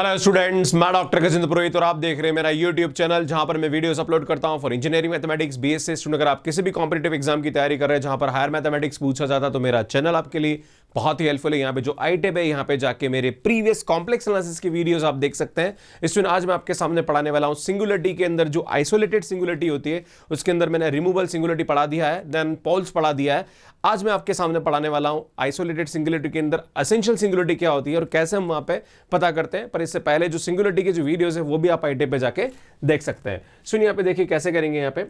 Hello students, मैं doctor Gajendra Purohit और आप देख रहे हैं मेरा YouTube चैनल, जहां पर मैं वीडियोस अपलोड करता हूं for engineering mathematics BSc student. अगर आप किसी भी कॉम्पिटिटिव एग्जाम की तैयारी कर रहे हैं जहां पर हायर मैथमेटिक्स पूछा जाता है तो मेरा चैनल आपके लिए बहुत ही हेल्पफुल है। यहाँ पे जो आई टेब है, यहाँ पे जाके मेरे प्रीवियस कॉम्प्लेक्स एनालिसिस की वीडियोस आप देख सकते हैं। स्टूडेंट, आज मैं आपके सामने पढ़ाने वाला हूँ सिंगुलरिटी के अंदर जो आइसोलेटेड सिंगुलरिटी होती है, उसके अंदर मैंने रिमूवेबल सिंगुलरिटी पढ़ा दिया है, देन पोल्स पढ़ा दिया है। आज मैं आपके सामने पढ़ाने वाला हूँ आइसोलेटेड सिंगुलरिटी के अंदर एसेंशियल सिंगुलरिटी क्या होती है और कैसे हम वहाँ पे पता करते हैं। पर इससे पहले जो सिंगुलरिटी के जो वीडियोस है वो भी आप आई टेब पे जाके देख सकते हैं। सुनिए, यहाँ पे देखिए कैसे करेंगे। यहाँ पे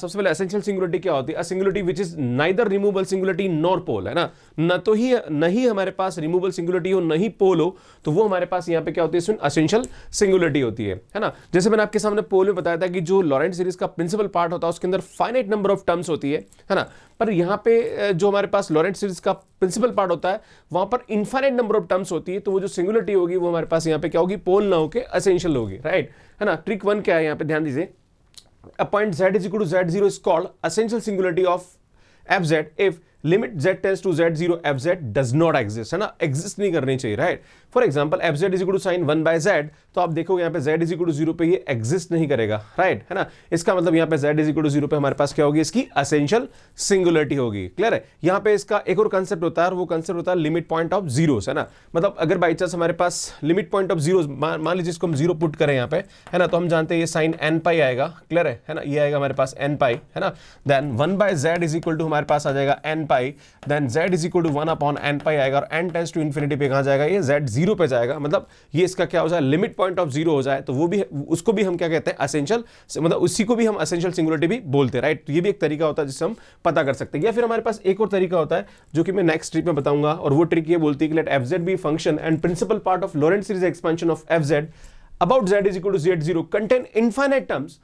सबसे पहले एसेंशियल सिंगुलरिटी क्या होती है? A singularity which is neither removable singularity nor pole, है ना। न तो ही नहीं हमारे पास रिमूवेबल सिंगुलरिटी हो, नहीं पोल हो, तो वो हमारे पास यहाँ पे क्या होती है? एसेंशियल सिंगुलरिटी होती है ना। जैसे मैंने आपके सामने पोल में बताया था कि जो लॉरेंट सीरीज का प्रिंसिपल पार्ट होता है उसके अंदर फाइनाइट नंबर ऑफ टर्म्स होती है ना। पर यहाँ पे जो हमारे पास लॉरेंट सीरीज का प्रिंसिपल पार्ट होता है वहां पर इनफाइनाइट नंबर ऑफ टर्म्स होती है, तो वो जो सिंगुलरिटी होगी वो हमारे पास यहाँ पे क्या होगी? पोल ना होके एसेंशियल होगी, राइट, है ना। ट्रिक वन क्या है, यहाँ पे ध्यान दीजिए। A point z is equal to z0 is called essential singularity of fz if limit z tends to z0 fz does not exist, है ना, एग्जिस्ट नहीं करनी चाहिए, right. For example fz is equal to sine 1/z, तो आप देखोगे यहाँ पे z इज इक्वल टू 0 पे ये एग्जिस्ट नहीं करेगा, राइट, है ना। इसका मतलब यहाँ पे z इज इक्वल टू 0 पे हमारे पास क्या होगी? इसकी एसेंशियल सिंगुलरिटी होगी, क्लियर है। यहाँ पे इसका एक और कंसेप्ट होता है, वो कंसेप्ट होता है लिमिट पॉइंट ऑफ जीरोस, है ना। मतलब अगर बाई चांस हमारे पास लिमिट पॉइंट ऑफ जीरोस, मान लीजिए इसको हम 0 पुट करें यहाँ पे, है ना, तो हम जानते हैं ये साइन n पाई आएगा, क्लियर है ना। ये आएगा हमारे पास n पाई, है ना। Then 1/z is equal to हमारे पास आ जाएगा n pi, then z is equal to 1/n pi आएगा और n टेंड्स टू इंफिनिटी पे कहाँ जाएगा? ये z 0 पे जाएगा। मतलब ये इसका क्या हो जाए? लिमिट पॉइंट ऑफ 0 हो जाए, तो वो भी, उसको भी हम क्या कहते हैं? एसेंशियल, मतलब उसी को भी हम एसेंशियल सिंगुलरिटी भी बोलते हैं, राइट। तो ये भी एक तरीका होता है जिससे हम पता कर सकते हैं। या फिर हमारे पास एक और तरीका होता है जो कि मैं नेक्स्ट ट्रिक में बताऊंगा, और वो ट्रिक ये बोलती है कि let fz be function and principal part of Laurent series expansion of fz about z is equal to z0 contain infinite terms,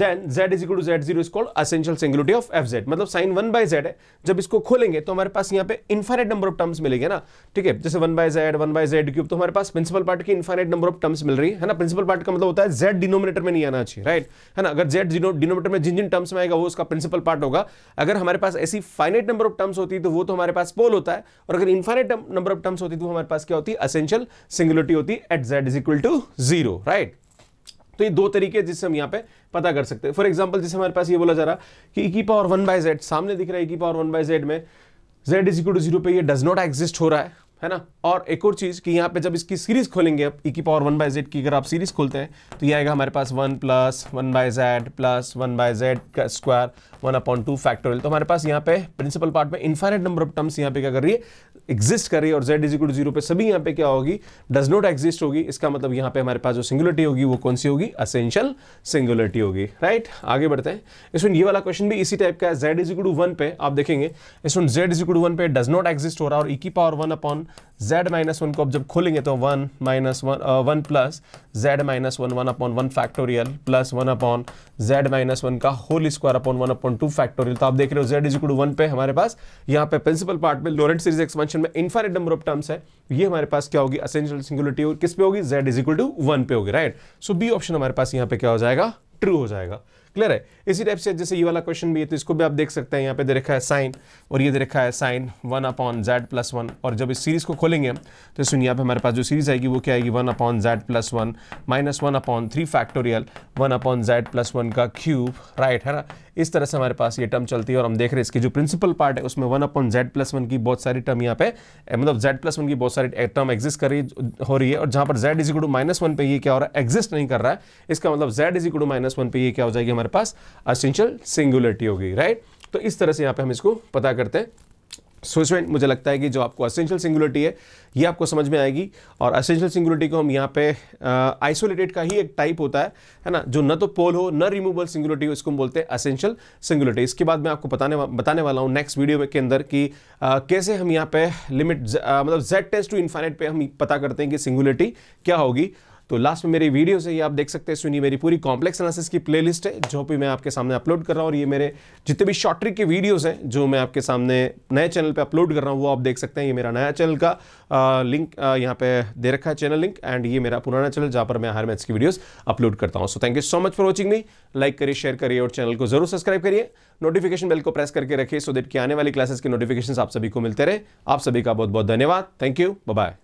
then z is equal to z0 is called essential singularity of fz। मतलब sine 1/z है, जब इसको खोलेंगे तो हमारे पास यहाँ पे इनफाइनाइट नंबर ऑफ टर्म्स मिलेंगे ना, ठीक है। जैसे 1/z क्यूब, तो हमारे पास प्रिंसिपल पार्ट की इनफाइनाइट नंबर ऑफ टर्म्स मिल रही है ना। प्रिंसिपल पार्ट का मतलब होता है z डिनोमिनेटर में नहीं आना चाहिए, राइट, है ना। अगर z डिनोमिनेटर में जिन जिन टर्म्स में आएगा वो उसका प्रिंसिपल पार्ट होगा। अगर हमारे पास ऐसी फाइनाइट नंबर ऑफ टर्म्स होती है तो वो तो हमारे पास पोल होता है, और अगर इनफाइनाइट नंबर ऑफ टर्म्स होती है तो हमारे पास क्या होती है? एसेंशियल सिंगुलरिटी होती है at z is equal to 0, right. तो ये दो तरीके हैं जिससे हम यहाँ पे पता कर सकते हैं। फॉर एग्जांपल, जैसे हमारे पास ये बोला जा रहा कि e की पावर 1/z सामने दिख रहा है, e की पावर 1/z में z इज इक्वल टू 0 पे ये डज नॉट एग्जिस्ट हो रहा है ना। और एक और चीज़ कि यहाँ पे जब इसकी सीरीज खोलेंगे, अब e की पावर 1/z की अगर आप सीरीज खोलते हैं तो ये आएगा हमारे पास 1 + 1/z प्लस 1/z का स्क्वायर 1/2 फैक्टोरियल। तो हमारे पास यहाँ पे प्रिंसिपल पार्ट में इनफाइनाइट नंबर ऑफ टर्म्स यहाँ पे क्या कर रही है? एग्जिस्ट कर रही है, और z इज इक्वल टू 0 पे सभी यहाँ पे क्या होगी? डज नॉट एग्जिस्ट होगी। इसका मतलब यहाँ पे हमारे पास जो सिंगुलरिटी होगी वो कौन सी होगी? एसेंशियल सिंगुलरिटी होगी, राइट। आगे बढ़ते हैं। इसमें ये वाला क्वेश्चन भी इसी टाइप का है। z इज इक्वल टू 1 पे आप देखेंगे, इसमें z इज इक्वल टू 1 पे डज नॉट एग्जिस्ट हो रहा, और e की पावर 1/z -1 को अब जब खोलेंगे तो 1 + 1 + z -1 1/1 फैक्टोरियल प्लस 1/z -1 का होल स्क्वायर 1/2 फैक्टोरियल। तो आप देख रहे हो z इज इक्वल टू 1 पे हमारे पास यहाँ पे प्रिंसिपल पार्ट में लॉरेंट सीरीज एक्सपेंशन में इनफाइनाइट नंबर ऑफ टर्म्स है, ये हमारे पास क्या होगी? एसेंशियल सिंगुलरिटी होगी। किस पे होगी? z इज इक्वल टू 1 पे होगी, राइट। सो बी ऑप्शन हमारे पास यहाँ पे क्या हो जाएगा? ट्रू हो जाएगा, क्लियर है। इसी टाइप से जैसे ये वाला क्वेश्चन भी है, तो इसको भी आप देख सकते हैं। यहाँ पे दे रखा है साइन, और ये दे रखा है साइन 1/z + 1, और जब इस सीरीज को खोलेंगे तो सुनिए यहाँ पे हमारे पास जो सीरीज आएगी वो क्या आएगी? 1/z + 1 माइनस 1/3 फैक्टोरियल 1/z + 1 का क्यूब, राइट, है ना। इस तरह से हमारे पास ये टर्म चलती है, और हम देख रहे हैं इसकी जो प्रिंसिपल पार्ट है उसमें 1/z + 1 की बहुत सारी टर्म यहाँ पे, मतलब z + 1 की बहुत सारी टर्म एग्जिस्ट कर रही हो रही है, और जहाँ पर z इज इक्वल टू -1 पे ये क्या हो रहा है? एग्जिस्ट नहीं कर रहा है। इसका मतलब z इज इक्वल टू -1 पे ये क्या हो जाएगी? हमारे पास एसेंशियल सिंगुलरिटी होगी, राइट। तो इस तरह से यहाँ पे हम इसको पता करते हैं। स्टूडेंट, मुझे लगता है कि जो आपको एसेंशियल सिंगुलरिटी है ये आपको समझ में आएगी, और एसेंशियल सिंगुलरिटी को हम यहाँ पे आइसोलेटेड का ही एक टाइप होता है ना, जो न तो पोल हो न रिमूवेबल सिंगुलरिटी हो, इसको हम बोलते हैं एसेंशियल सिंगुलरिटी। इसके बाद मैं आपको बताने वाला हूँ नेक्स्ट वीडियो के अंदर कि कैसे हम यहाँ पे लिमिट मतलब z टेंड्स टू इन्फाइनाइट पे हम पता करते हैं कि सिंगुलरिटी क्या होगी। तो लास्ट में मेरी वीडियो से ये आप देख सकते हैं। सुनिए, मेरी पूरी कॉम्प्लेक्स एनालिसिस की प्लेलिस्ट है जो भी मैं आपके सामने अपलोड कर रहा हूँ, और ये मेरे जितने भी शॉर्ट ट्रिक के वीडियोस हैं जो मैं आपके सामने नए चैनल पे अपलोड कर रहा हूँ वो आप देख सकते हैं। ये मेरा नया चैनल का लिंक यहाँ पे दे रखा है, चैनल लिंक, एंड ये मेरा पुराना चैनल जहाँ पर मैं हायर मैथ्स की वीडियोज़ अपलोड करता हूँ। So thank you so much for watching me. Like करिए, शेयर करिए, और चैनल को जरूर सब्सक्राइब करिए। नोटिफिकेशन बेल को प्रेस करके रखिए सो दैट कि आने वाली क्लासेस के नोटिफिकेशन आप सभी को मिलते रहे। आप सभी का बहुत बहुत धन्यवाद। Thank you, bye.